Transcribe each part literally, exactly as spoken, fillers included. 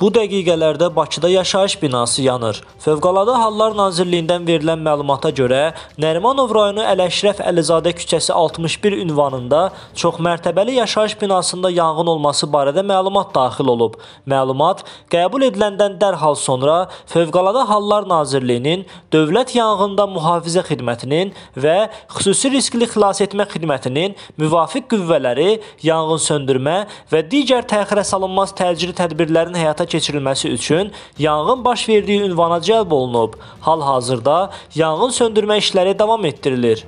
Bu dəqiqələrdə Bakıda yaşayış binası yanır. Fövqəladə Hallar Nazirliyindən verilən məlumata görə, Nərimanov rayonu Əl-Əşrəf Əlizadə küçəsi altmış bir ünvanında çoxmərtəbəli yaşayış binasında yanğın olması barədə məlumat daxil olub. Məlumat qəbul ediləndən dərhal sonra Fövqəladə Hallar Nazirliyinin, Dövlət Yanğında Mühafizə Xidmətinin və Xüsusi Riskli Xilasetmə Xidmətinin müvafiq qüvvələri yanğın söndürmə və digər təxirə salınmaz təcili tədbirlərin həyata keçirilməsi üçün yanğın baş verdiyi ünvana cəlb olunub. Hal-hazırda yanğın söndürmə işləri davam etdirilir.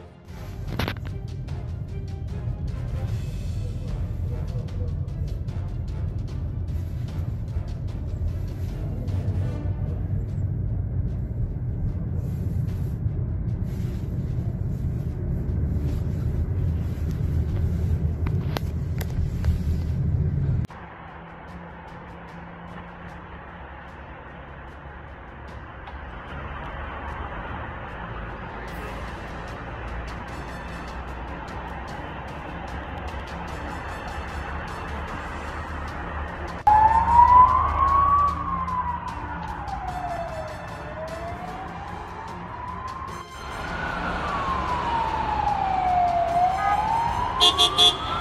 Beep, beep, beep.